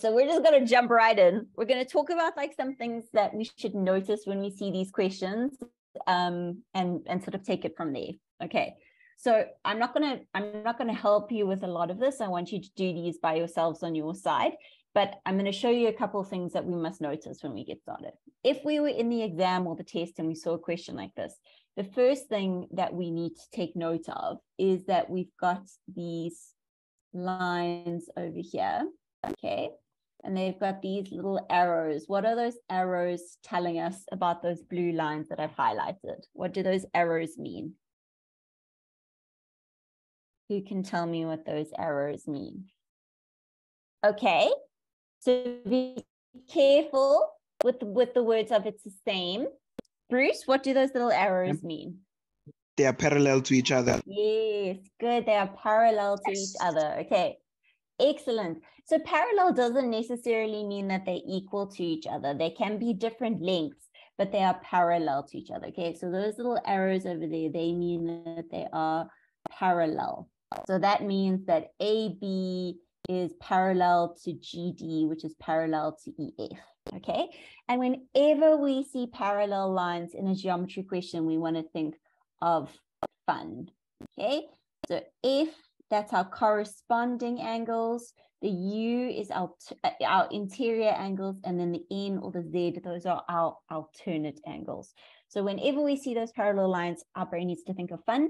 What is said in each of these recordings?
So we're just going to jump right in. We're going to talk about like some things that we should notice when we see these questions, and sort of take it from there. Okay. So I'm not going to help you with a lot of this. I want you to do these by yourselves on your side, but I'm going to show you a couple of things that we must notice when we get started. If we were in the exam or the test and we saw a question like this, the first thing that we need to take note of is that we've got these lines over here, okay? And they've got these little arrows. What are those arrows telling us about those blue lines that I've highlighted? What do those arrows mean? Who can tell me what those arrows mean? Okay, so be careful with the words of it's the same. Bruce, what do those little arrows mean? They are parallel to each other. Yes, good. They are parallel to each other. Okay, excellent. So parallel doesn't necessarily mean that they're equal to each other. They can be different lengths, but they are parallel to each other. Okay, so those little arrows over there, they mean that they are parallel. So that means that AB is parallel to GD, which is parallel to EF, okay? And whenever we see parallel lines in a geometry question, we want to think of fun, okay? So F, that's our corresponding angles. The U is our interior angles, and then the N or the Z, those are our alternate angles. So whenever we see those parallel lines, our brain needs to think of fun.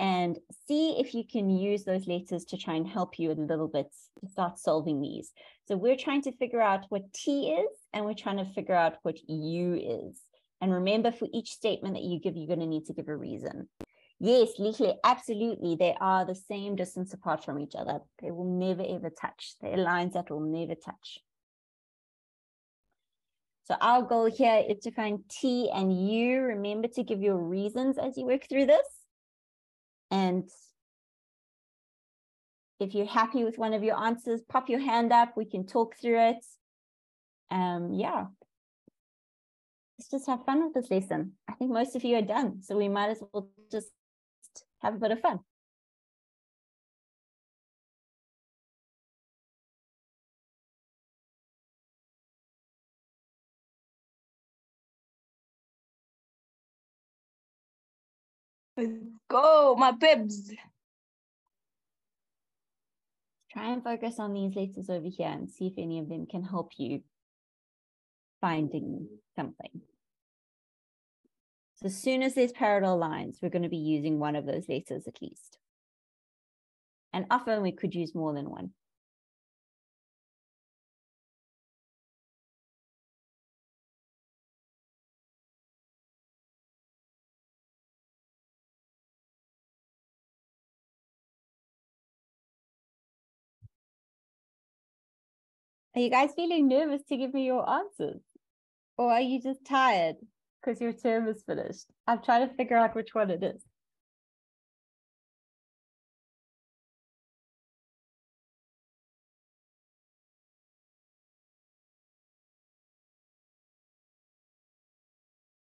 And see if you can use those letters to try and help you a little bit to start solving these. So we're trying to figure out what T is, and we're trying to figure out what U is. And remember, for each statement that you give, you're going to need to give a reason. Yes, Lihle, absolutely. They are the same distance apart from each other. They will never, ever touch. They're lines that will never touch. So our goal here is to find T and U. Remember to give your reasons as you work through this. And if you're happy with one of your answers, pop your hand up. We can talk through it. Yeah. Let's just have fun with this lesson. I think most of you are done, so we might as well just have a bit of fun. Let's go, my bibs. Try and focus on these letters over here and see if any of them can help you finding something. So as soon as there's parallel lines, we're going to be using one of those letters at least. And often we could use more than one. Are you guys feeling nervous to give me your answers? Or are you just tired because your term is finished? I'm trying to figure out which one it is.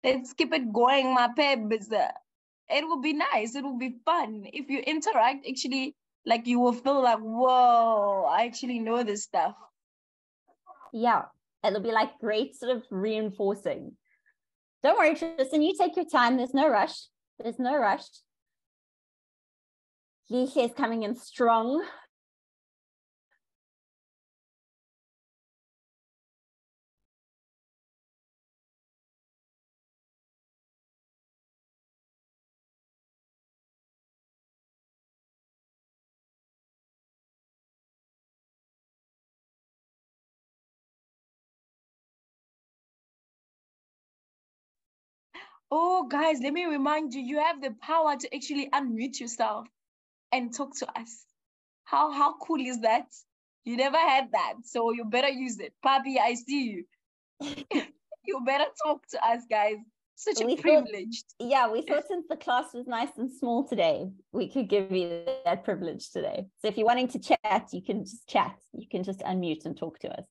Let's keep it going, my pebs. It will be nice. It will be fun. If you interact, actually, like you will feel like, whoa, I actually know this stuff. Yeah, it'll be like great sort of reinforcing. Don't worry, Tristan, you take your time. There's no rush. There's no rush. Lihle is coming in strong. Oh, guys, let me remind you, you have the power to actually unmute yourself and talk to us. How cool is that? You never had that, so you better use it. Papi, I see you. You better talk to us, guys. Such a privilege. Yeah, we thought since the class was nice and small today, we could give you that privilege today. So if you're wanting to chat, you can just chat. You can just unmute and talk to us.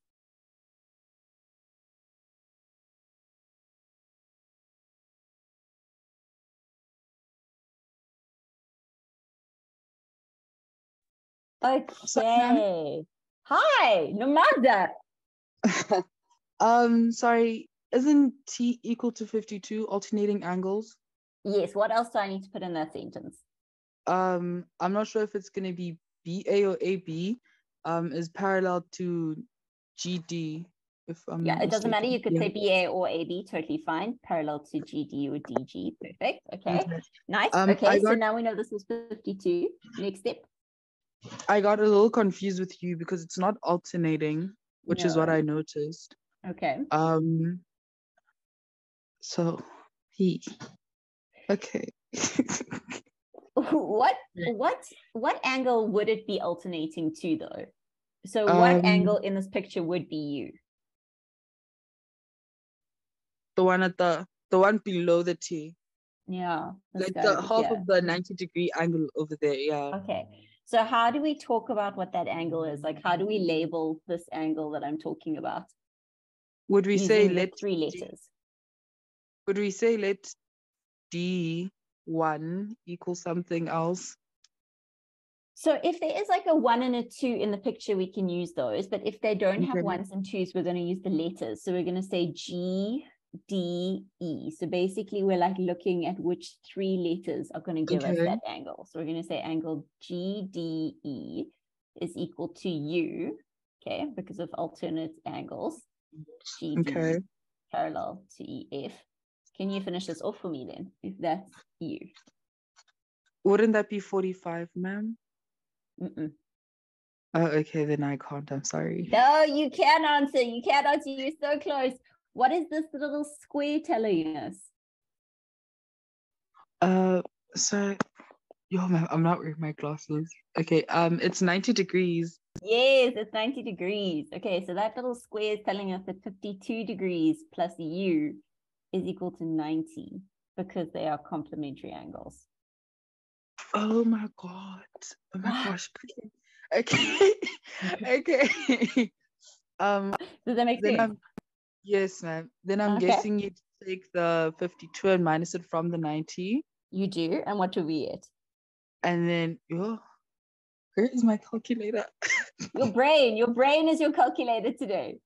Okay. Hi, Namada. Sorry, isn't t equal to 52 alternating angles? Yes, what else do I need to put in that sentence? I'm not sure if it's going to be BA or AB is parallel to GD. If I'm yeah, it doesn't matter. You could say BA or AB, totally fine. Parallel to GD or DG, perfect. Okay, nice. Okay, so now we know this is 52. Next step. I got a little confused with you because it's not alternating, which is what I noticed. Okay. So he. Okay. What angle would it be alternating to though? So what angle in this picture would be you? The one at the one below the T. Yeah. Like the half of the 90-degree angle over there. Yeah. Okay. So how do we talk about what that angle is? Like, how do we label this angle that I'm talking about? Would we say let three letters? Would we say let D1 equal something else? So if there is like a 1 and a 2 in the picture, we can use those. But if they don't have 1s and 2s, we're going to use the letters. So we're going to say G, D, E. So basically, we're like looking at which 3 letters are going to give us that angle. So we're going to say angle G, D, E is equal to U, okay, because of alternate angles. G, D, parallel to E, F. Can you finish this off for me then, if that's you? Wouldn't that be 45, ma'am? Mm-mm. Oh, okay, then I can't. I'm sorry. No, you can answer. You can answer. You're so close. What is this little square telling us? So, I'm not wearing my glasses. Okay, it's 90 degrees. Yes, it's 90 degrees. Okay, so that little square is telling us that 52 degrees plus U is equal to 90 because they are complementary angles. Oh my god. Oh my gosh. Okay. Okay. Does that make sense? Yes, ma'am. Then I'm guessing you take the 52 and minus it from the 90. You do? And what do we get? And then where is my calculator? Your brain. Your brain is your calculator today.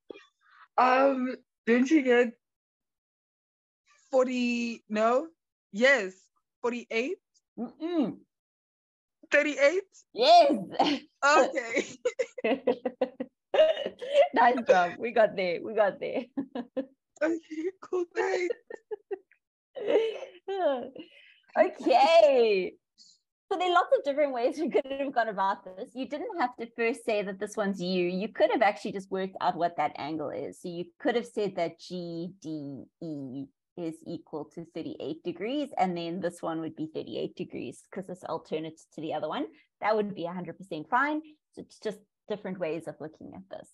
Didn't you get 40? No? Yes. 48? 38? Yes. Okay. Nice job. We got there. We got there. Okay, cool. Thanks. Okay. So there are lots of different ways we could have gone about this. You didn't have to first say that this one's you. You could have actually just worked out what that angle is. So you could have said that GDE is equal to 38 degrees, and then this one would be 38 degrees because it's alternate to the other one. That would be 100% fine. So it's just different ways of looking at this.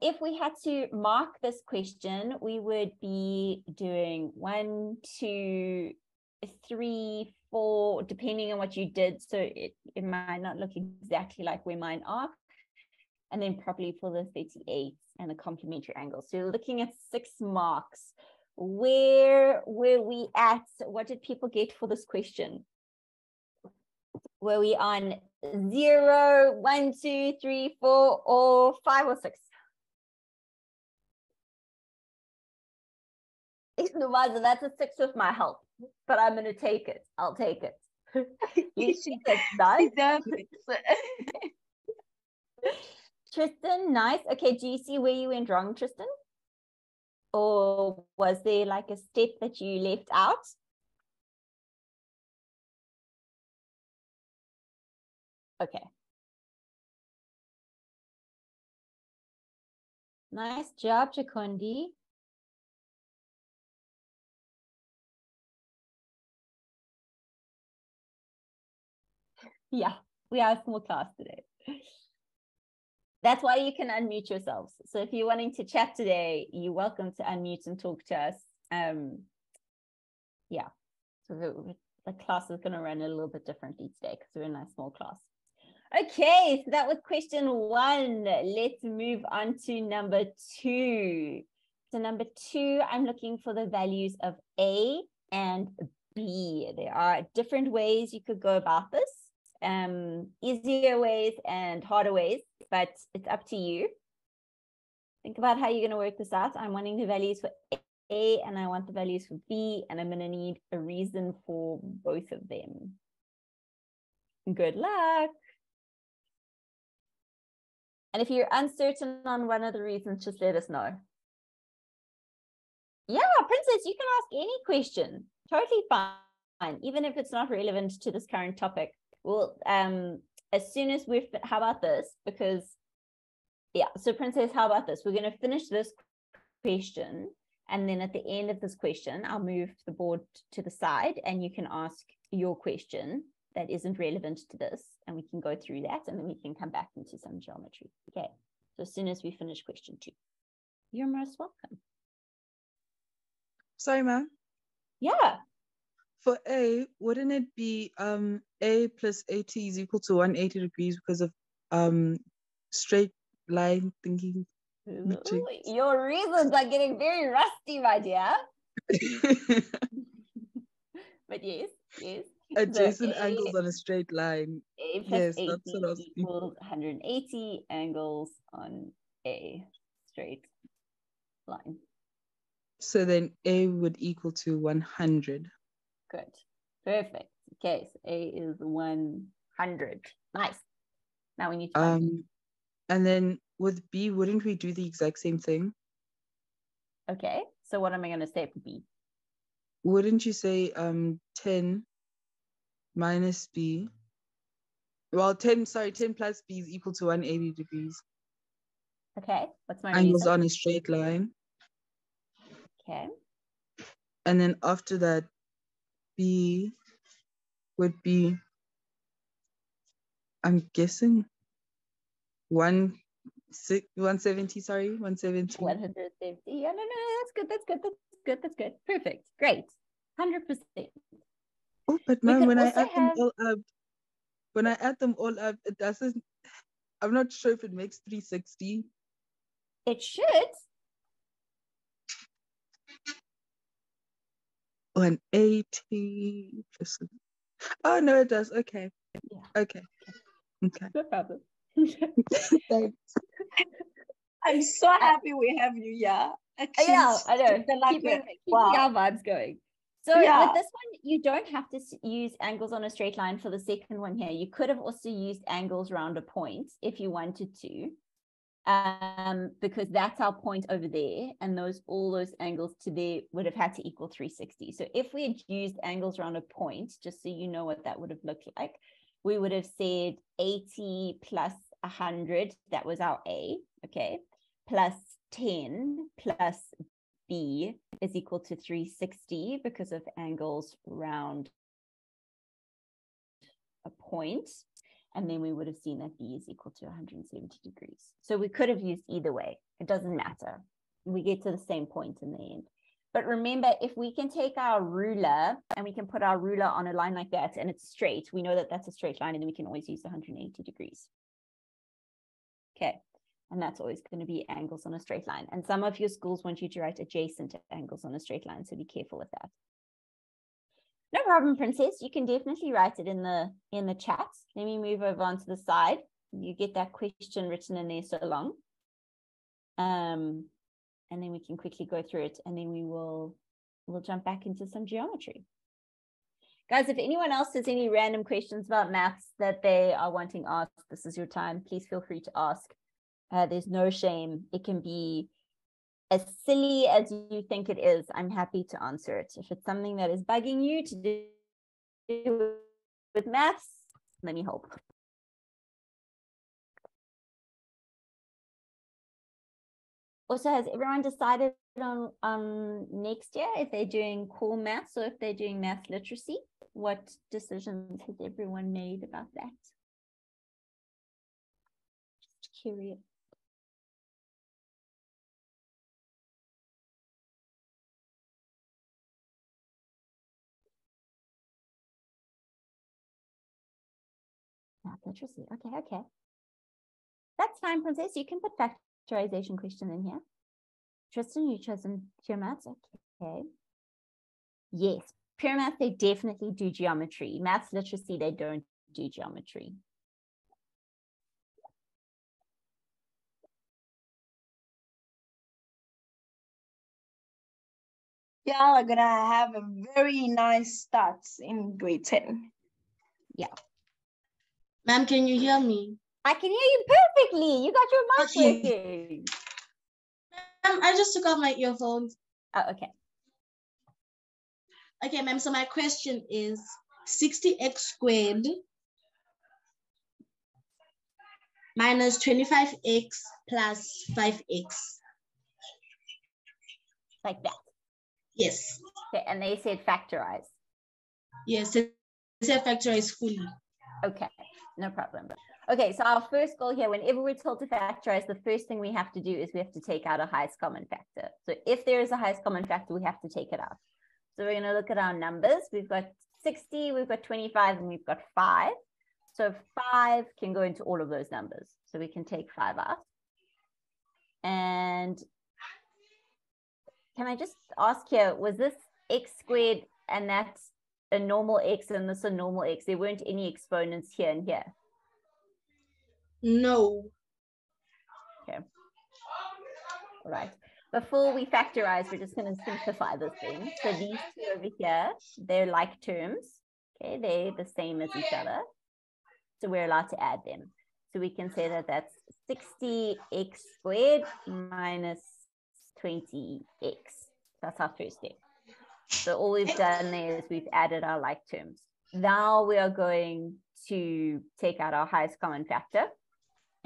If we had to mark this question, we would be doing 1, 2, 3, 4, depending on what you did. So it might not look exactly like where mine are. And then probably for the 38 and the complementary angles. So you're looking at 6 marks. Where were we at? What did people get for this question? Were we on 0, 1, 2, 3, 4, or 5 or 6? That's a 6 with my help, but I'm going to take it. I'll take it. You should take that. Tristan, nice. Okay, do you see where you went wrong, Tristan? Or was there like a step that you left out? Okay. Nice job, Chakondi. Yeah, we are a small class today. That's why you can unmute yourselves. So if you're wanting to chat today, you're welcome to unmute and talk to us. Yeah, so the class is going to run a little bit differently today because we're in a small class. Okay, so that was question 1. Let's move on to number 2. So number 2, I'm looking for the values of A and B. There are different ways you could go about this. Easier ways and harder ways, but it's up to you. Think about how you're going to work this out. I'm wanting the values for A and I want the values for B, and I'm going to need a reason for both of them. Good luck. And if you're uncertain on one of the reasons, just let us know. Yeah, Princess, you can ask any question. Totally fine, even if it's not relevant to this current topic. Well, as soon as we're, how about this? Because, yeah, so Princess, how about this? We're going to finish this question. And then at the end of this question, I'll move the board to the side and you can ask your question that isn't relevant to this, and we can go through that, and then we can come back into some geometry. Okay, so as soon as we finish question 2. You're most welcome. Sorry, ma'am. Yeah. For A, wouldn't it be A plus AT is equal to 180 degrees because of straight line thinking? Ooh, your reasons are getting very rusty, my dear. But yes, yes. Adjacent angles on a straight line. A plus yes, AT that's what I was thinking. Equals 180 angles on a straight line. So then A would equal to 100. Good. Perfect. Okay, so A is 100. Nice. Now we need to and then with B, wouldn't we do the exact same thing? Okay, so what am I going to say for B? Wouldn't you say 10 minus B? Well, 10 plus B is equal to 180 degrees. Okay, what's my angles reason? On a straight line. Okay. And then after that, B would be, I'm guessing, 170, sorry, 170. 170. Yeah, no, that's good. That's good. Perfect. Great. 100%. Oh, but ma'am, when I add them all up, it doesn't, I'm not sure if it makes 360. It should. 180. Oh, no, it does. Okay. Yeah. Okay. No problem. Thanks. I'm so happy we have you, yeah. Yeah, I know. Keep our vibes going. So yeah. With this one, you don't have to use angles on a straight line for the second one here. You could have also used angles round a point if you wanted to, because that's our point over there, and all those angles to there would have had to equal 360. So if we had used angles round a point, just so you know what that would have looked like, we would have said 80 plus 100, that was our A, okay, plus 10 plus B is equal to 360 because of angles round a point. And then we would have seen that B is equal to 170 degrees. So we could have used either way. It doesn't matter. We get to the same point in the end. But remember, if we can take our ruler and we can put our ruler on a line like that and it's straight, we know that that's a straight line, and then we can always use 180 degrees. Okay. And that's always going to be angles on a straight line. And some of your schools want you to write adjacent angles on a straight line, so be careful with that. No problem, Princess. You can definitely write it in the chat. Let me move over onto the side. You get that question written in there so long. And then we can quickly go through it, and then we'll jump back into some geometry. Guys, if anyone else has any random questions about maths that they are wanting asked, this is your time. Please feel free to ask. There's no shame. It can be as silly as you think it is. I'm happy to answer it. If it's something that is bugging you to do with maths, let me help. Also, has everyone decided on next year if they're doing core maths or if they're doing maths literacy? What decisions has everyone made about that? Just curious. Math literacy. Okay. That's fine, Princess. You can put that factorization question in here. Tristan, you chosen pure maths. Okay. Yes, pure maths, they definitely do geometry. Maths literacy, they don't do geometry. Y'all are gonna have a very nice start in grade 10. Yeah. Ma'am, can you hear me? I can hear you perfectly. You got your mic working. Ma'am, I just took out my earphones. Oh, okay. Okay, ma'am, so my question is 60x squared minus 25x plus 5x. Like that? Yes. Okay, and they said factorize. Yes, they said factorize fully. Okay, no problem. Okay, so our first goal here, whenever we're told to factorize, the first thing we have to do is we have to take out a highest common factor. So if there is a highest common factor, we have to take it out. So we're going to look at our numbers. We've got 60, we've got 25, and we've got 5. So 5 can go into all of those numbers. So we can take 5 out. And can I just ask here, was this x squared and that's a normal x and this a normal x? There weren't any exponents here and here. No. Okay. All right. Before we factorize, we're just going to simplify this thing. So these two over here, they're like terms. Okay, they're the same as each other. So we're allowed to add them. So we can say that that's 60x squared minus 20x. That's our first step. So all we've done there is we've added our like terms. Now we are going to take out our highest common factor.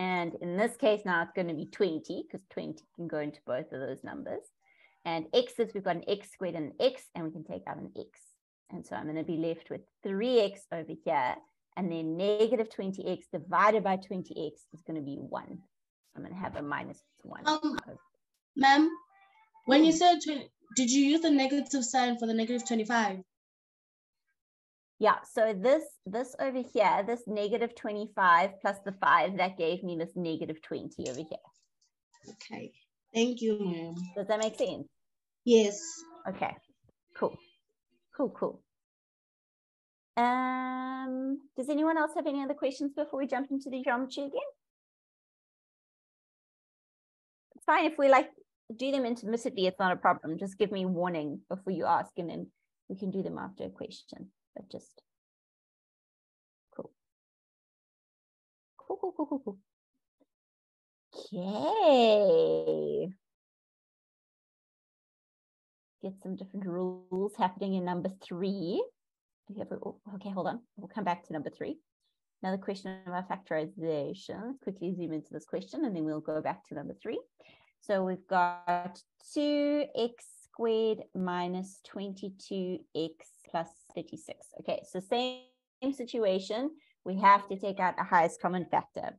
And in this case, now it's going to be 20, because 20 can go into both of those numbers. And x's, we've got an x squared and an x, and we can take out an x. And so I'm going to be left with 3x over here. And then negative 20x divided by 20x is going to be 1. I'm going to have a minus 1. Ma'am, when you said 20, did you use the negative sign for the negative 25? Yeah, so this over here, this negative 25 plus the 5, that gave me this negative 20 over here. Okay, thank you, ma'am. Does that make sense? Yes. Okay, cool. Cool, cool. Does anyone else have any other questions before we jump into the geometry again? It's fine if we like do them intermittently, it's not a problem. Just give me warning before you ask and then we can do them after a question. Just cool. Cool, cool, cool, cool, cool. Okay. Get some different rules happening in number 3. Okay, hold on. We'll come back to number 3. Another question about factorization. Quickly zoom into this question and then we'll go back to number 3. So we've got 2x squared minus 22x plus 36. Okay, so same situation. We have to take out a highest common factor.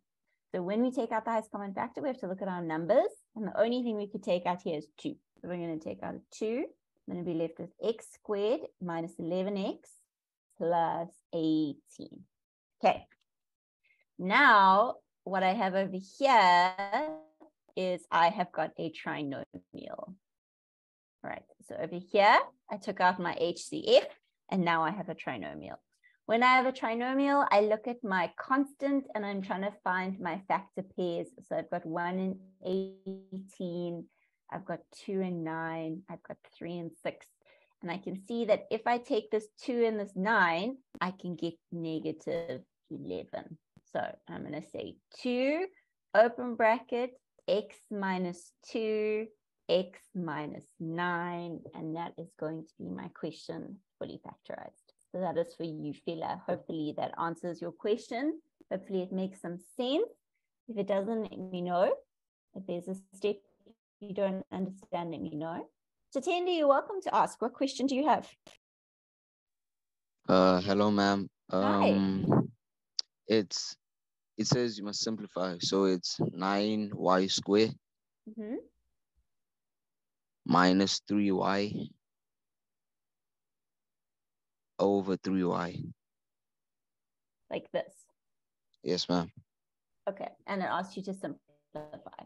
So when we take out the highest common factor, we have to look at our numbers. And the only thing we could take out here is 2. So we're going to take out 2. I'm going to be left with x squared minus 11x plus 18. Okay. Now, what I have over here is I have got a trinomial. All right, so over here, I took out my HCF, and now I have a trinomial. When I have a trinomial, I look at my constant, and I'm trying to find my factor pairs. So I've got 1 and 18, I've got 2 and 9, I've got 3 and 6. And I can see that if I take this 2 and this 9, I can get negative 11. So I'm going to say 2, open bracket, x minus 2, x minus 9, and that is going to be my question fully factorized. So that is for you, Fela. Hopefully that answers your question. Hopefully it makes some sense. If it doesn't, let me know. If there's a step you don't understand, let me know. Tatenda, you're welcome to ask. What question do you have? Hello, ma'am. Hi. It says you must simplify. So it's 9y squared. Mm-hmm. Minus 3y over 3y. Like this? Yes, ma'am. Okay, and it asks you to simplify.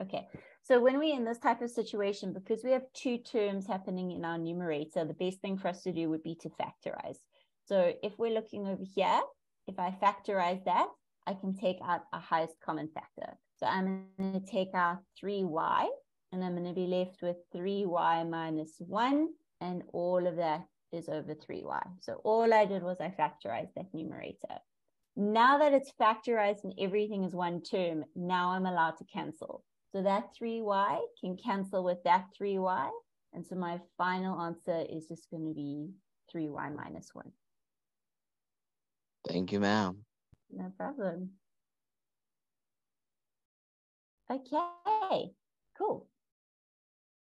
Okay, so when we're in this type of situation, because we have two terms happening in our numerator, the best thing for us to do would be to factorize. So if we're looking over here, if I factorize that, I can take out a highest common factor. So I'm going to take out 3y And I'm going to be left with 3y minus 1, and all of that is over 3y. So all I did was I factorized that numerator. Now that it's factorized and everything is one term, now I'm allowed to cancel. So that 3y can cancel with that 3y. And so my final answer is just going to be 3y minus 1. Thank you, ma'am. No problem. Okay, cool.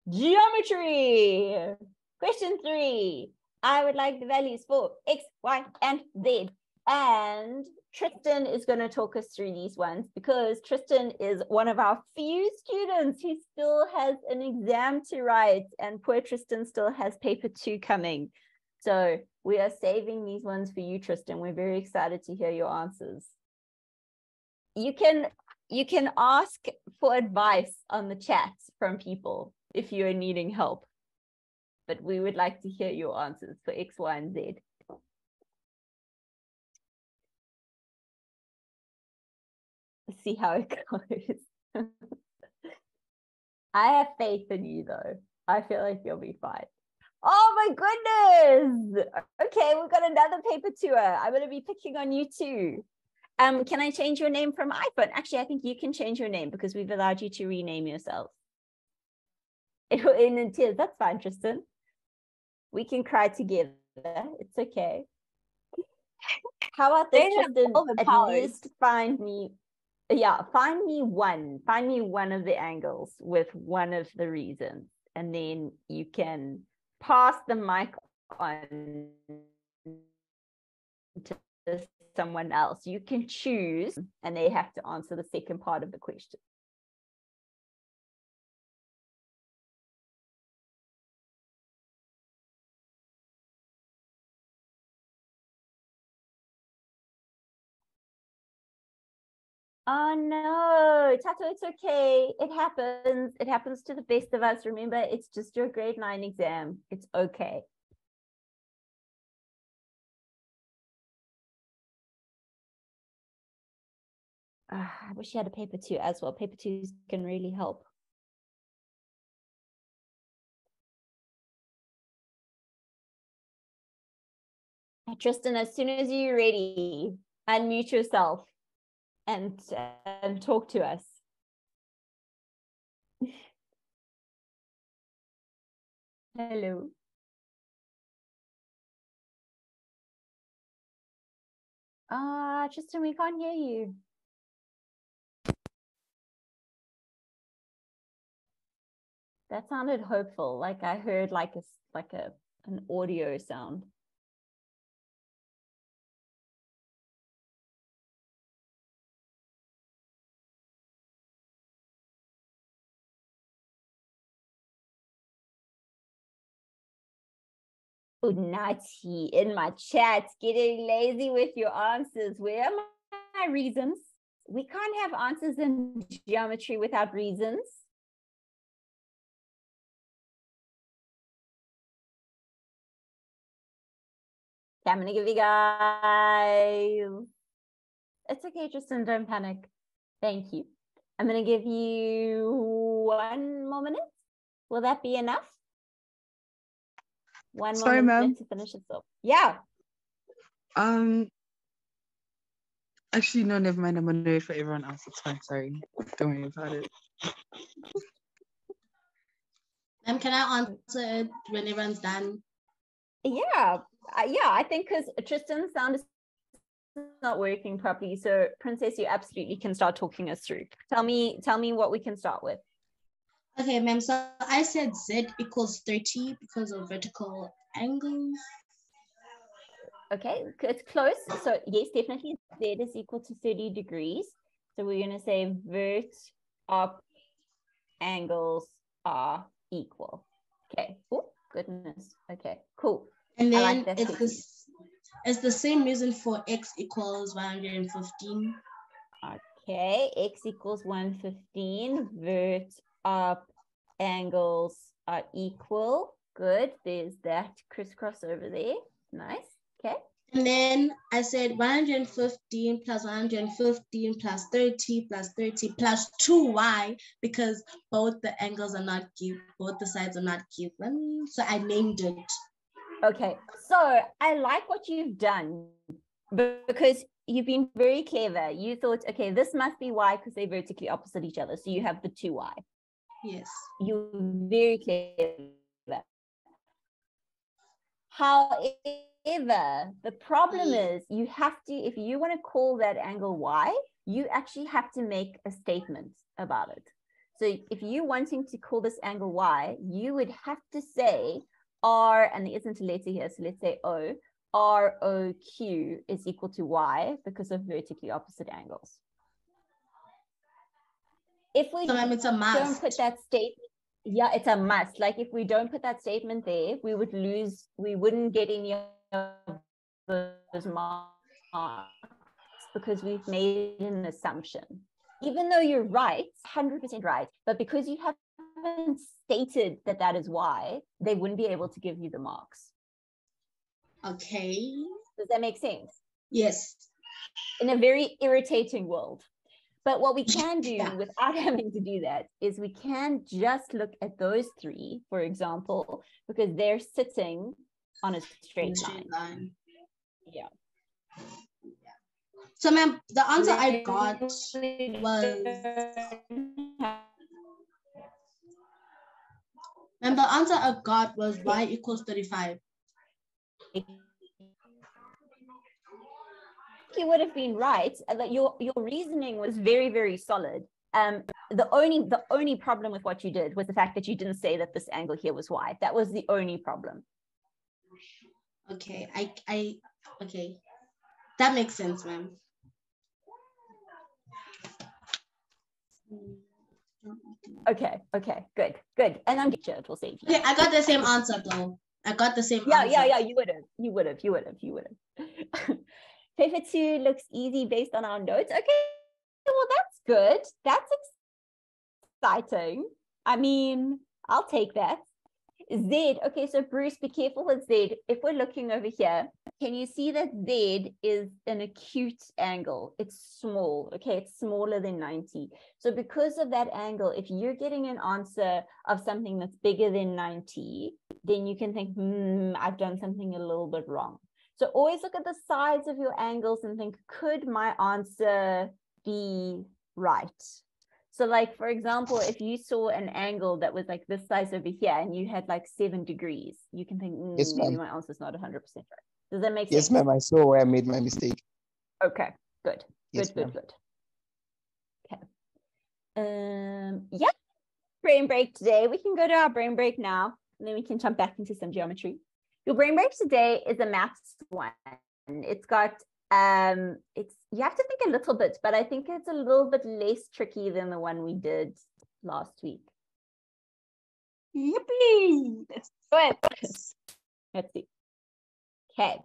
Geometry. Question 3. I would like the values for x, y, and z. And Tristan is going to talk us through these ones because Tristan is one of our few students who still has an exam to write, and poor Tristan still has paper 2 coming. So we are saving these ones for you, Tristan. We're very excited to hear your answers. You can ask for advice on the chat from people if you are needing help, but we would like to hear your answers for X, Y, and Z. See how it goes. I have faith in you, though. I feel like you'll be fine. Oh my goodness. Okay, we've got another paper tour. I'm going to be picking on you too. Can I change your name from iPhone? Actually, I think you can change your name because we've allowed you to rename yourself. It will end in tears. That's fine, Tristan. We can cry together. It's okay. How about this, Tristan? At least find me. Yeah, find me one of the angles with one of the reasons, and then you can pass the mic on to someone else. You can choose, and they have to answer the second part of the question. Oh no, Tato, it's okay. It happens. It happens to the best of us. Remember, it's just your grade 9 exam. It's okay. I wish you had a paper 2 as well. Paper 2s can really help. Tristan, as soon as you're ready, unmute yourself and talk to us. Hello. Tristan, we can't hear you. That sounded hopeful, like I heard like an audio sound. Oh, Nati in my chat, getting lazy with your answers. Where are my reasons? We can't have answers in geometry without reasons. Okay, I'm going to give you guys. It's okay, Tristan, don't panic. Thank you. I'm going to give you 1 more minute. Will that be enough? One more minute to finish it up. Yeah. Actually, no, never mind. I'm gonna do it for everyone else. It's fine. Sorry. Don't worry about it. Can I answer it when everyone's done? Yeah. Yeah, I think because Tristan's sound is not working properly. So, Princess, you absolutely can start talking us through. Tell me what we can start with. Okay, ma'am, so I said Z equals 30 because of vertical angles. Okay, it's close. So yes, definitely Z is equal to 30 degrees. So we're going to say vert up angles are equal. Okay. Oh, goodness. Okay, cool. And then like it's the same reason for X equals 115. Okay, X equals 115, vert up angles are equal. Good, there's that crisscross over there. Nice. Okay, And then I said 115 plus 115 plus 30 plus 30 plus 2y, because both the angles are not given, both the sides are not given. So I named it. Okay, so I like what you've done because you've been very clever. You thought, okay, this must be y because they're vertically opposite each other. So you have the 2y. Yes. You're very clever. However, the problem is you have to, if you want to call that angle y, you actually have to make a statement about it. So if you're wanting to call this angle y, you would have to say r, and there isn't a letter here, so let's say o, r, o, q is equal to y because of vertically opposite angles. If we don't put that statement, yeah, it's a must. Like if we don't put that statement there, we would lose, we wouldn't get any of those marks because we've made an assumption. Even though you're right, 100% right, but because you haven't stated that that is why, they wouldn't be able to give you the marks. Okay. Does that make sense? Yes. In a very irritating world. But what we can do without having to do that is we can just look at those three, for example, because they're sitting on a straight line. Yeah. So, ma'am, the answer I got was y equals 35. You would have been right. That your reasoning was very, very solid. The only problem with what you did was the fact that you didn't say that this angle here was y. That was the only problem. Okay, okay, that makes sense, ma'am. Okay, good. And I'm sure it will save you. Yeah, I got the same answer though. Yeah. You would have. Paper 2 looks easy based on our notes. Okay, well, that's good. That's exciting. I mean, I'll take that. Z, okay, so Bruce, be careful with Z. If we're looking over here, can you see that Z is an acute angle? It's small, okay? It's smaller than 90. So because of that angle, if you're getting an answer of something that's bigger than 90, then you can think, I've done something a little bit wrong. So always look at the sides of your angles and think, could my answer be right? So like, for example, if you saw an angle that was like this size over here and you had like 7 degrees, you can think, yes, maybe my answer is not 100% right. Does that make sense? Yes, ma'am, I saw where I made my mistake. Okay, good. Yes, good. Okay. Yeah, brain break today. We can go to our brain break now, and then we can jump back into some geometry. Your brain break today is a maths one. It's got, you have to think a little bit, but I think it's a little bit less tricky than the one we did last week. Yippee! Let's do it. Let's see. Okay.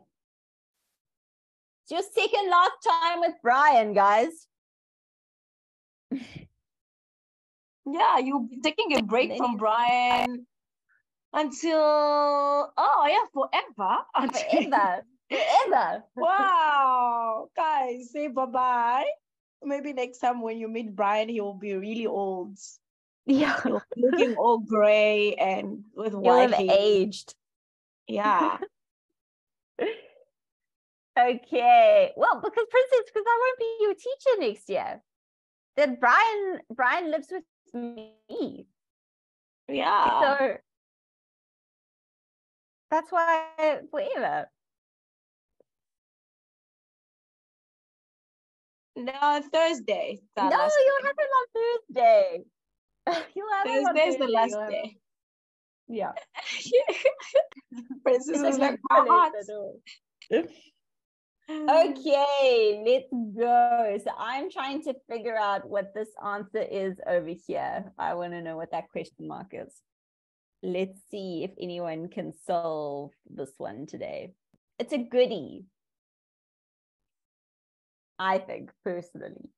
It's your second last time with Brian, guys. Yeah, you'll be taking a break from Brian. Until, forever. Forever. Wow. Guys, say bye-bye. Maybe next time when you meet Brian, he will be really old. Yeah. He'll be looking all gray and with white hair. Aged. Yeah. Okay. Well, because I won't be your teacher next year. Then Brian lives with me. Yeah. So, that's why forever. No, Thursday. No, you'll have it on Thursday. Thursday's the last day. Yeah. Princess is like my heart. Okay, let's go. So I'm trying to figure out what this answer is over here. I want to know what that question mark is. Let's see if anyone can solve this one today. It's a goodie, I think, personally.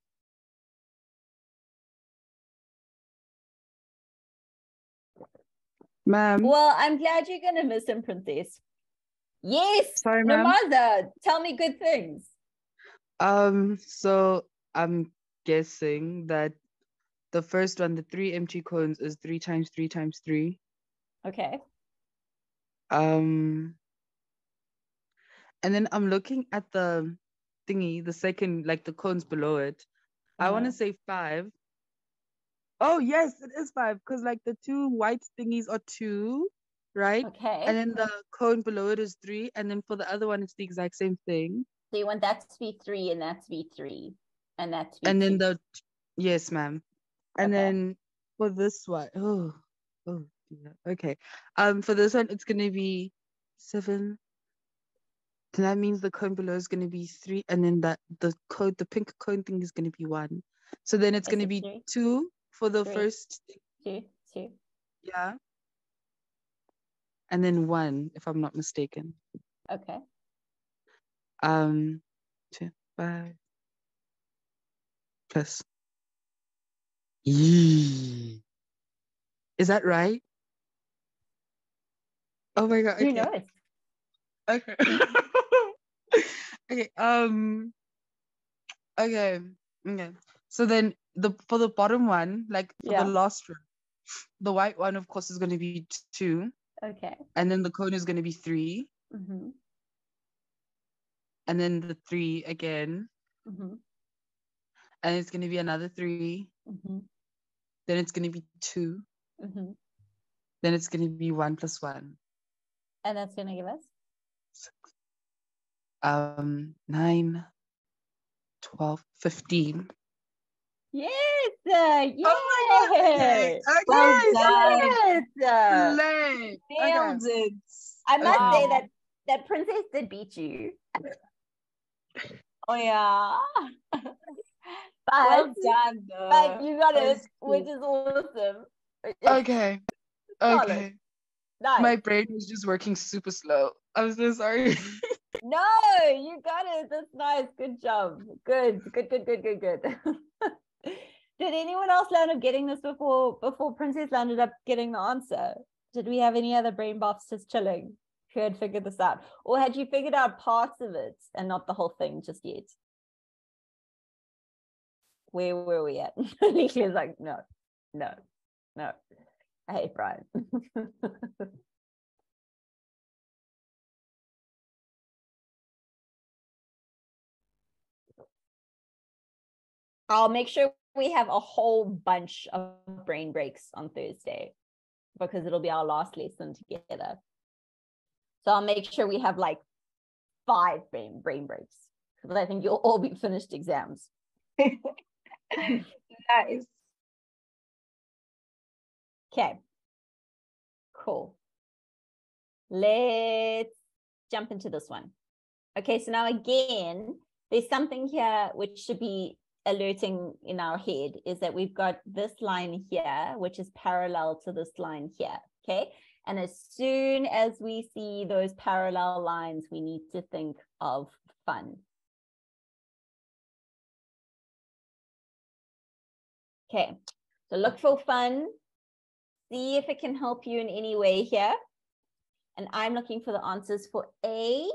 Ma'am. Well, I'm glad you're going to miss him, Princess. Yes, sorry, Ramada, tell me good things. So I'm guessing that the first one, the three empty cones, is 3 times 3 times 3. Okay. And then I'm looking at the thingy, the second, like the cones below it. I want to say 5. Oh yes, it is 5, because like the two white thingies are 2, right? Okay. And then the cone below it is 3, and then for the other one, it's the exact same thing. So you want that to be 3, and that to be 3, and that to be 2. Then the yes, ma'am. And then for this one, for this one, it's gonna be 7. And that means the cone below is going to be 3, and then that the pink cone thing is going to be 1. So then it's going to be 2 for the first thing. 2. Yeah. And then 1, if I'm not mistaken. Okay. 2, 5. Plus. Yee. Is that right? Oh my god. Okay. You know it. Okay. Okay. Okay. So then for the bottom one, like for the last row, the white one, of course, is going to be 2. Okay. And then the cone is going to be 3. Mm-hmm. And then the 3 again. Mm-hmm. And it's going to be another 3. Mm-hmm. Then it's going to be 2. Mm-hmm. Then it's going to be 1 plus 1. And that's going to give us? 9, 12, 15. Yes! Yes! Oh my god! Okay. Well done. Nailed it! I must say that Princess did beat you. Oh yeah. Well done though. But you got it, which is awesome. Okay. Okay. Nice. My brain was just working super slow. I'm so sorry. No, you got it. That's nice. Good job. Good. Did anyone else land up getting this before Princess landed up getting the answer? Did we have any other brain buffs just chilling who had figured this out? Or had you figured out parts of it and not the whole thing just yet? Where were we at? Alicia's like, no. I hate Brian. I'll make sure we have a whole bunch of brain breaks on Thursday because it'll be our last lesson together. So I'll make sure we have like 5 brain breaks because I think you'll all be finished exams. Nice. Okay, cool. Let's jump into this one. Okay, so now again, there's something here which should be alerting in our head is that we've got this line here, which is parallel to this line here, okay? And as soon as we see those parallel lines, we need to think of fun. Okay, so look for fun. See if it can help you in any way here. And I'm looking for the answers for A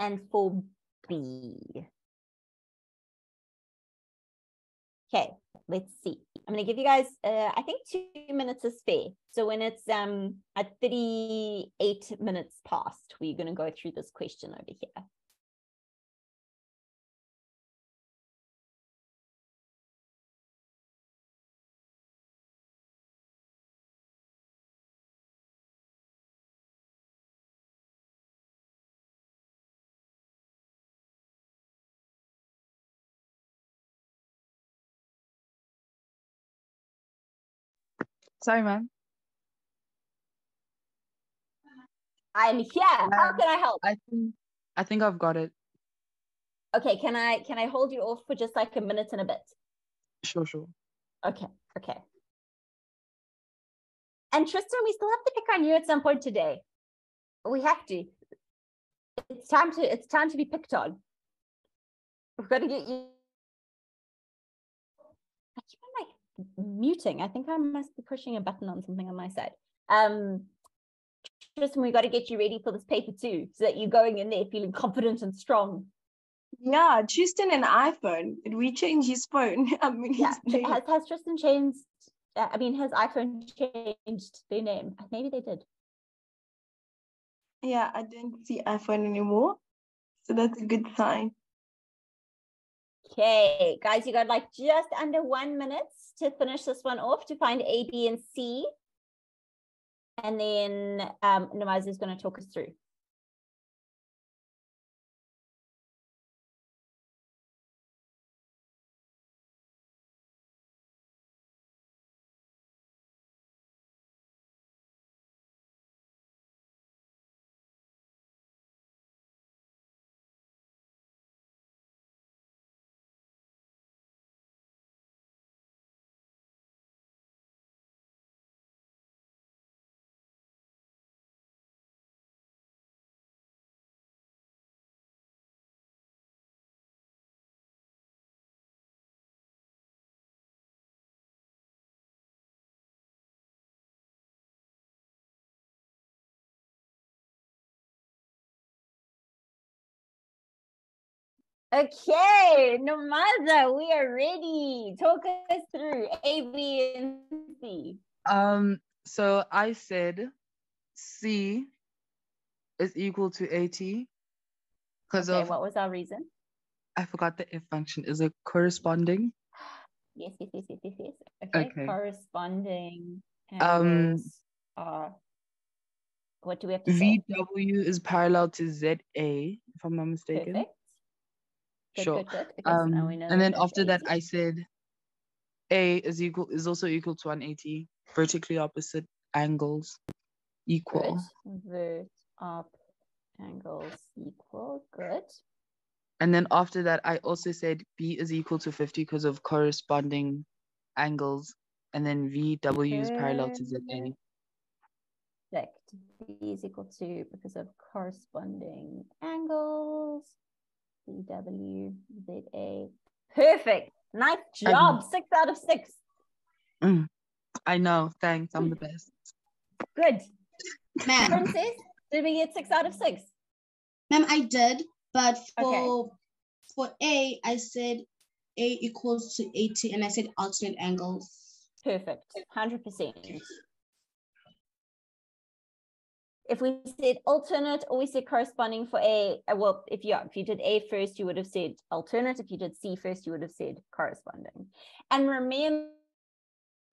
and for B. Okay, let's see. I'm going to give you guys, I think 2 minutes is fair. So when it's at 38 minutes past, we're going to go through this question over here. Sorry, ma'am. I'm here. How can I help? I think I've got it. Okay, can I hold you off for just like a minute and a bit? Sure. Okay. And Tristan, we still have to pick on you at some point today. We have to. It's time to be picked on. We've got to get you. I keep on like muting. I think I must be pushing a button on something on my side. and we've got to get you ready for this paper too, so that you're going in there feeling confident and strong. Yeah, Tristan and iPhone. Did we change his phone? I mean, yeah. Has Tristan changed? I mean, has iPhone changed their name? Maybe they did. Yeah, I don't see iPhone anymore. So that's a good sign. Okay, guys, you got like just under 1 minute to finish this one off, to find A, B, and C. And then Nawaz is going to talk us through. Okay, Nomaza, we are ready. Talk us through A, B, and C. So I said C is equal to 80 because of, what was our reason? I forgot the if function. Is it corresponding? Yes. Okay. Corresponding. What do we have to say? VW is parallel to ZA, if I'm not mistaken. Perfect. Sure. Good. And then after that, I said A is also equal to 180. Vertically opposite angles equal. Vert up angles equal. Good. And then after that, I also said B is equal to 50 because of corresponding angles. And then VW is parallel to ZA. Correct. B is equal to because of corresponding angles. CWZA. Perfect. Nice job. 6 out of 6. I know. Thanks. I'm the best. Good. Ma'am. Princess, did we get 6 out of 6? Ma'am, I did. But for A, I said A equals to 80 and I said alternate angles. Perfect. 100%. If we said alternate or we said corresponding for A, well, if you did A first, you would have said alternate. If you did C first, you would have said corresponding. And remember,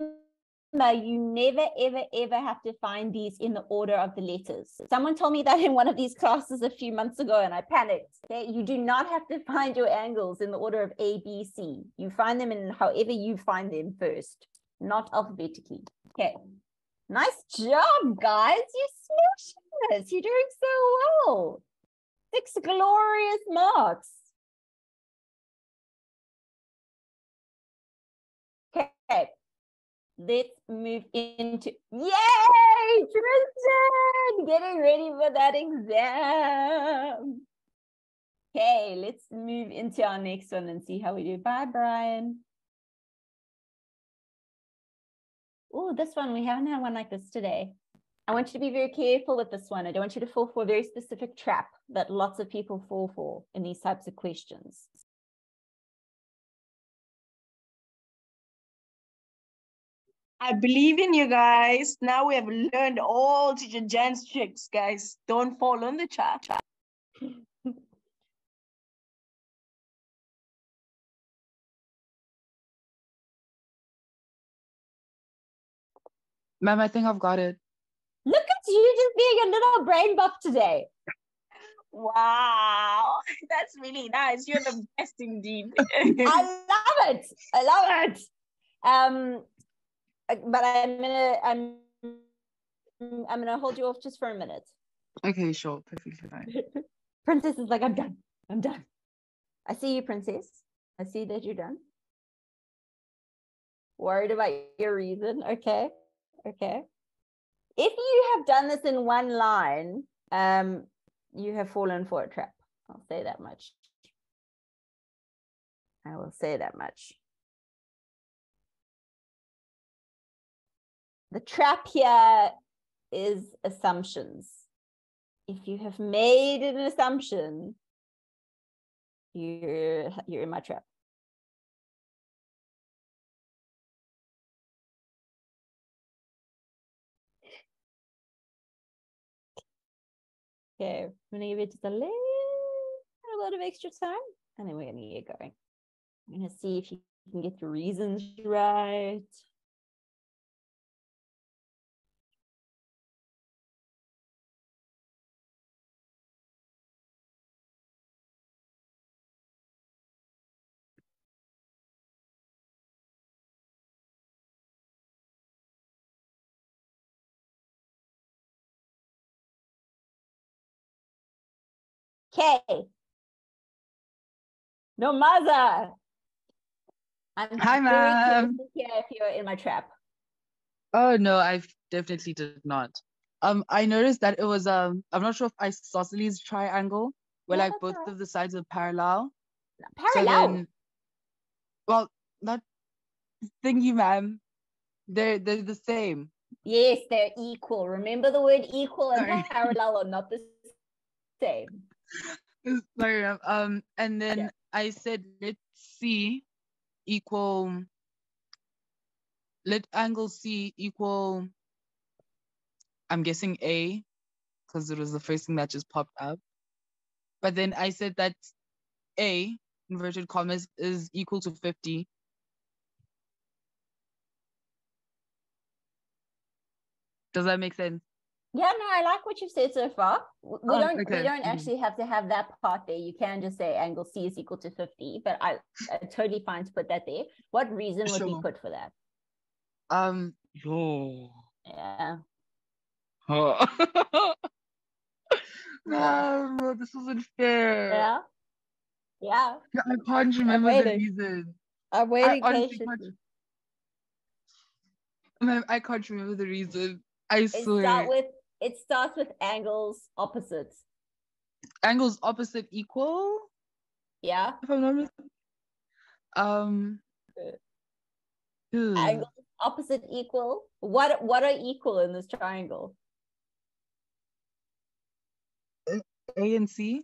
you never, ever, ever have to find these in the order of the letters. Someone told me that in one of these classes a few months ago, and I panicked. Okay? You do not have to find your angles in the order of A, B, C. You find them in however you find them first, not alphabetically. Okay. Nice job, guys. You're smashing this. You're doing so well. 6 glorious marks. Okay. Let's move into... Yay! Tristan! Getting ready for that exam. Okay, let's move into our next one and see how we do. Bye, Brian. Oh, this one, we haven't had one like this today. I want you to be very careful with this one. I don't want you to fall for a very specific trap that lots of people fall for in these types of questions. I believe in you guys. Now we have learned all Teacher Jan's tricks, guys. Don't fall on the trap. Ma'am, I think I've got it. Look at you just being a little brain buff today. Wow, that's really nice. You're the best indeed. I love it. But I'm gonna hold you off just for a minute. Okay, sure, perfectly fine. Princess is like, I'm done. I see you, Princess. I see that you're done. Worried about your reason, okay. Okay. If you have done this in one line, you have fallen for a trap. I'll say that much. I will say that much. The trap here is assumptions. If you have made an assumption, you're in my trap. Okay, we're gonna give it just a lot of extra time, and then we're gonna get going. We're gonna see if you can get your reasons right. Okay. No, Maza. Hi, ma'am. Yeah, if you're in my trap. Oh no, I definitely did not. I noticed that it was I'm not sure if isosceles triangle, where like both of the sides are parallel. Parallel. So then, well, not thingy, ma'am. They're the same. Yes, they're equal. Remember the word equal and parallel are not the same. Sorry, and then yeah. I said let C equal, let angle C equal, I'm guessing A, because it was the first thing that just popped up. But then I said that A, inverted commas, is equal to 50. Does that make sense? Yeah, no, I like what you've said so far. We don't actually have to have that part there. You can just say angle C is equal to 50, but I'm totally fine to put that there. What reason would we put for that? Yeah. No, this isn't fair. Yeah. Yeah. I can't remember the reason. I'm waiting patiently. I can't remember the reason. I swear. It starts with angles opposites. Angles opposite equal? Yeah. If I'm not mistaken. Angles opposite equal. What are equal in this triangle? A and C.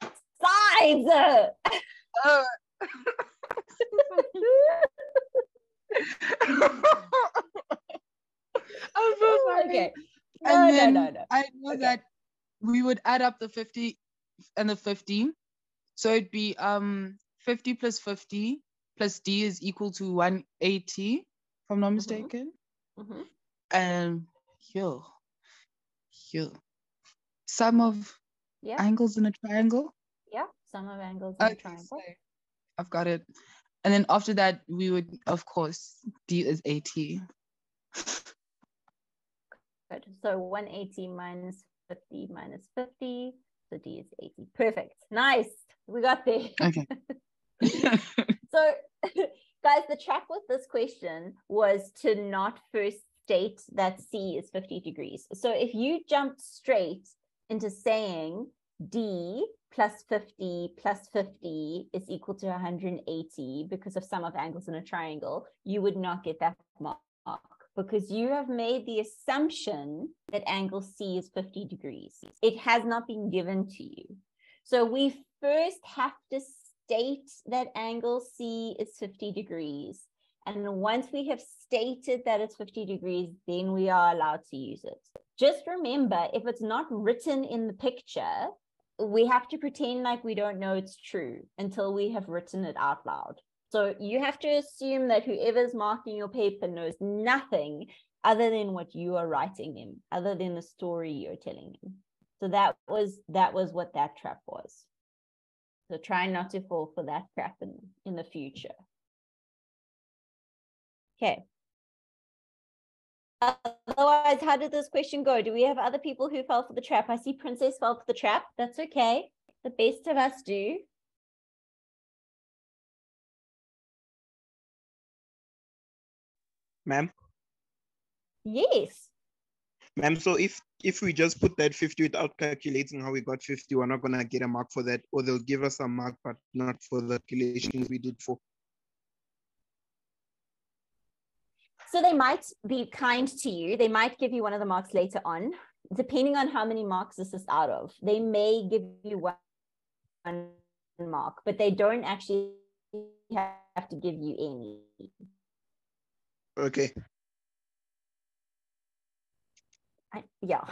Sides. I'm so sorry. Okay. And then I know that we would add up the 50 and the 50. So it'd be 50 plus 50 plus D is equal to 180, if I'm not mistaken. Mm-hmm. And sum of angles in a triangle. Yeah, sum of angles in a triangle. So I've got it. And then after that, we would, of course, D is 80. Good. So 180 minus 50 minus 50. So D is 80. Perfect. Nice. We got there. Okay. So, guys, the trap with this question was to not first state that C is 50 degrees. So if you jumped straight into saying D plus 50 is equal to 180 because of sum of angles in a triangle, you would not get that mark, because you have made the assumption that angle C is 50 degrees. It has not been given to you. So we first have to state that angle C is 50 degrees. And once we have stated that it's 50 degrees, then we are allowed to use it. Just remember, if it's not written in the picture, we have to pretend like we don't know it's true until we have written it out loud. So you have to assume that whoever's marking your paper knows nothing other than what you are writing them, other than the story you're telling them. So that was what that trap was. So try not to fall for that trap in the future. Okay. Otherwise, how did this question go? Do we have other people who fell for the trap? I see Princess fell for the trap. That's okay. The best of us do. Ma'am? Yes. Ma'am, so if we just put that 50 without calculating how we got 50, we're not gonna get a mark for that, or they'll give us a mark, but not for the calculations we did for. So they might be kind to you. They might give you one of the marks later on, depending on how many marks this is out of. They may give you one mark, but they don't actually have to give you any. Okay. Yeah.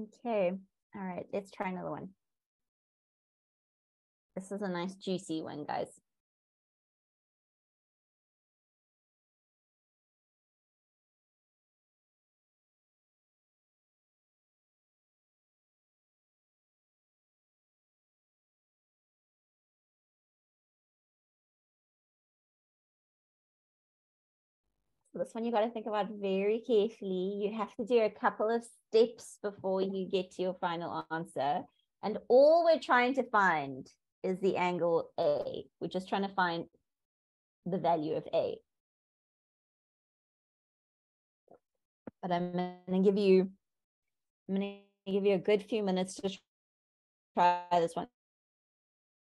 Okay. All right. Let's try another one. This is a nice juicy one, guys. This one you got to think about very carefully. You have to do a couple of steps before you get to your final answer. And all we're trying to find is the angle A. We're just trying to find the value of A. But I'm going to give you a good few minutes to try this one,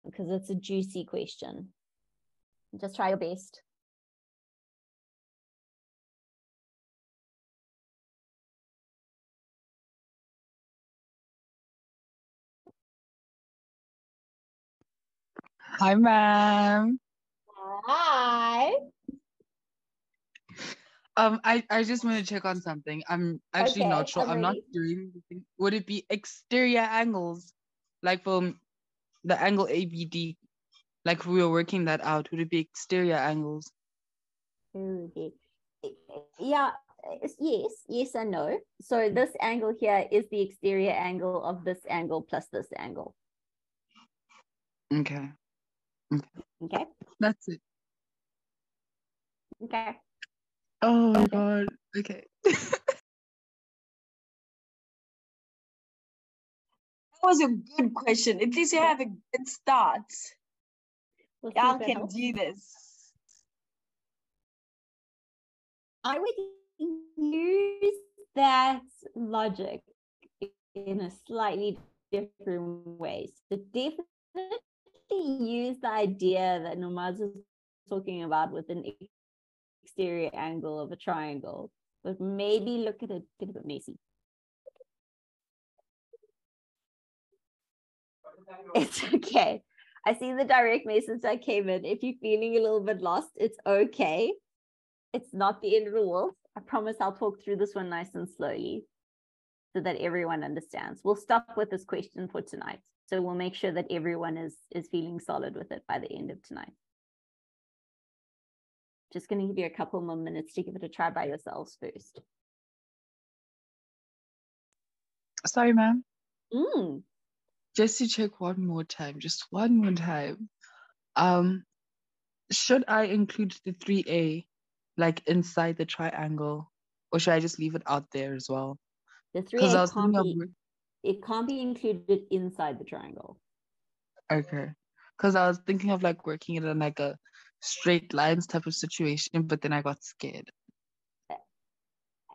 because it's a juicy question. Just try your best. Hi, ma'am. Hi. I just want to check on something. I'm actually not sure. I'm not doing anything. Would it be exterior angles? Like from the angle ABD, like we were working that out, would it be exterior angles? Okay. Yeah, yes and no. So this angle here is the exterior angle of this angle plus this angle. Okay. Okay. That's it. Okay. Oh my God. Okay. That was a good question. At least you have a good start. Y'all can do this. I would use that logic in a slightly different way. So definitely use the idea that Nomaz is talking about with an exterior angle of a triangle, but maybe look at it a bit messy. It's okay. I see the direct message that came in. If you're feeling a little bit lost, it's okay. It's not the end of the world. I promise I'll talk through this one nice and slowly so that everyone understands. We'll stop with this question for tonight. So we'll make sure that everyone is feeling solid with it by the end of tonight. Just going to give you a couple more minutes to give it a try by yourselves first. Sorry, ma'am. Just to check one more time, should I include the 3A like inside the triangle, or should I just leave it out there as well? The 3A can't. It can't be included inside the triangle. Okay. Because I was thinking of like working it in like a straight lines type of situation, but then I got scared.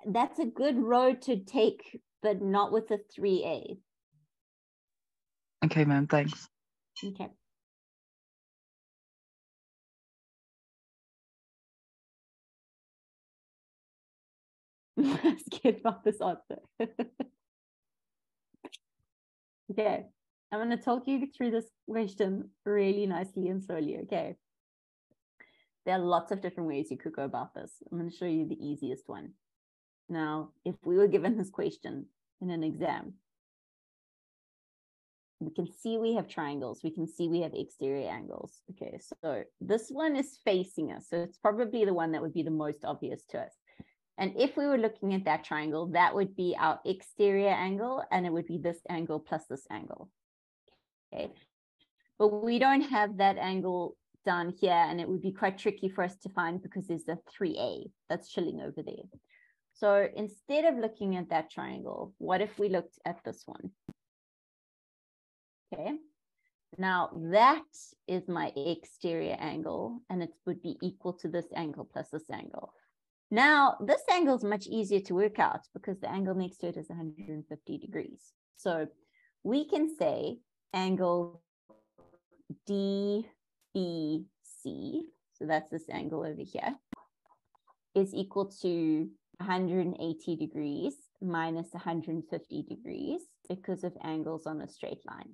That's a good road to take, but not with the 3A. Okay, ma'am. Thanks. Okay. I'm scared about this answer. Okay, I'm going to talk you through this question really nicely and slowly, okay? There are lots of different ways you could go about this. I'm going to show you the easiest one. Now, if we were given this question in an exam, we can see we have triangles. We can see we have exterior angles. Okay, so this one is facing us. So it's probably the one that would be the most obvious to us. And if we were looking at that triangle, that would be our exterior angle, and it would be this angle plus this angle. Okay. But we don't have that angle down here, and it would be quite tricky for us to find because there's a 3A that's chilling over there. So instead of looking at that triangle, what if we looked at this one? Okay. Now that is my exterior angle, and it would be equal to this angle plus this angle. Now, this angle is much easier to work out because the angle next to it is 150 degrees. So we can say angle DBC. So that's this angle over here. is equal to 180 degrees minus 150 degrees because of angles on a straight line.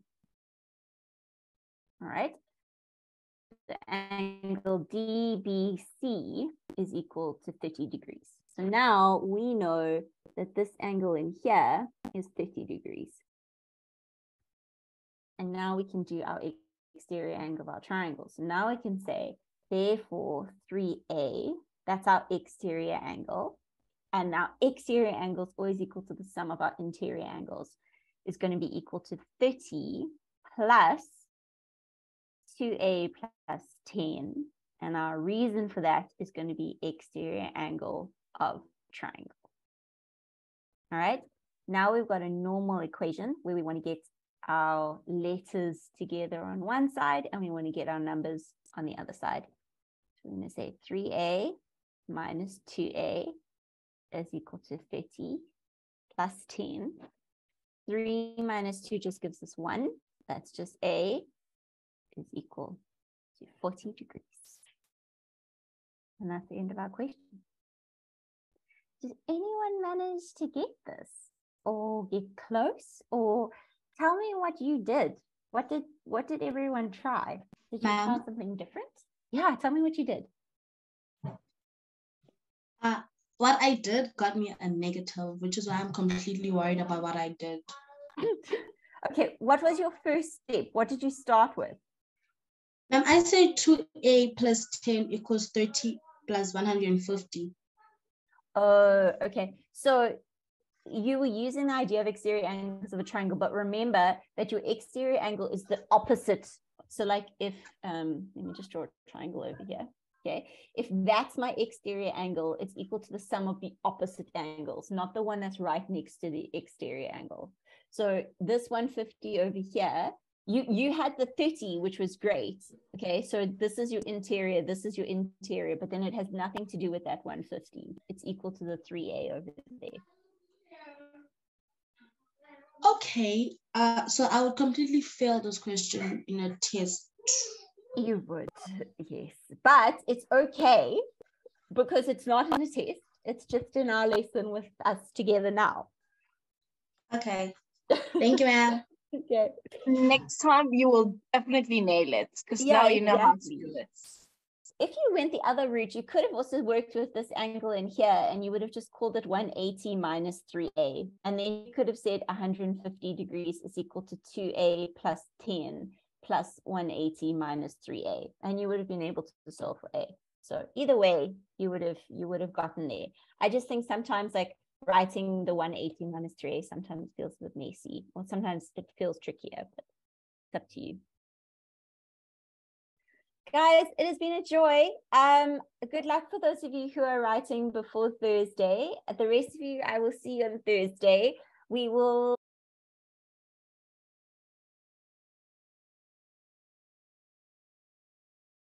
All right. The angle DBC is equal to 30 degrees. So now we know that this angle in here is 30 degrees. And now we can do our exterior angle of our triangle. So now I can say, therefore, 3A, that's our exterior angle. And our exterior angle is always equal to the sum of our interior angles, is going to be equal to 30 plus 2A plus 10. And our reason for that is going to be exterior angle of triangle. All right. Now we've got a normal equation where we want to get our letters together on one side and we want to get our numbers on the other side. So we're going to say 3A minus 2A is equal to 30 plus 10. 3 minus 2 just gives us 1. That's just A is equal to 40 degrees. And that's the end of our question. Did anyone manage to get this or get close, or tell me what you did? What did everyone try? Did you try something different? Yeah, tell me what you did. What I did got me a negative, which is why I'm completely worried about what I did. Okay, what was your first step? What did you start with? I said 2A plus 10 equals 30 plus 150. Oh, okay. So you were using the idea of exterior angles of a triangle, but remember that your exterior angle is the opposite. So like if, let me just draw a triangle over here. Okay, if that's my exterior angle, it's equal to the sum of the opposite angles, not the one that's right next to the exterior angle. So this 150 over here, you had the 30, which was great. Okay, so this is your interior, but then it has nothing to do with that 150. It's equal to the 3A over there. Okay, so I would completely fail this question in a test. You would, yes. But it's okay because it's not in a test. It's just in our lesson with us together now. Okay. Thank you, ma'am. Okay. Next time you will definitely nail it because now you know how to do it. If you went the other route, you could have also worked with this angle in here and you would have just called it 180 minus 3A. And then you could have said 150 degrees is equal to 2A plus 10. Plus 180 minus 3A, and you would have been able to solve for A. So either way, you would have gotten there. I just think sometimes like writing the 180 minus 3A sometimes feels a bit messy, or sometimes it feels trickier, but it's up to you. Guys, it has been a joy. Good luck for those of you who are writing before Thursday. The rest of you, I will see you on Thursday. We will